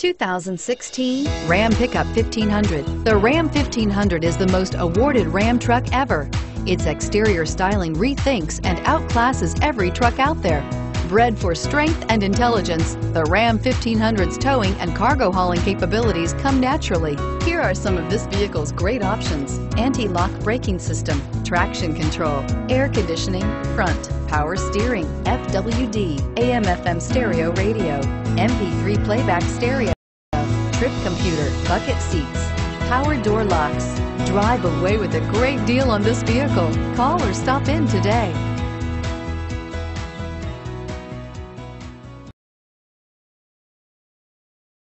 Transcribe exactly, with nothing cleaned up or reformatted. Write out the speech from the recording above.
two thousand sixteen Ram Pickup fifteen hundred. The Ram fifteen hundred is the most awarded Ram truck ever. Its exterior styling rethinks and outclasses every truck out there. Bred for strength and intelligence, the Ram fifteen hundred's towing and cargo hauling capabilities come naturally. Here are some of this vehicle's great options: anti-lock braking system, traction control, air conditioning, front, power steering, F W D, A M F M stereo radio, M P three playback stereo, trip computer, bucket seats, power door locks. Drive away with a great deal on this vehicle. Call or stop in today.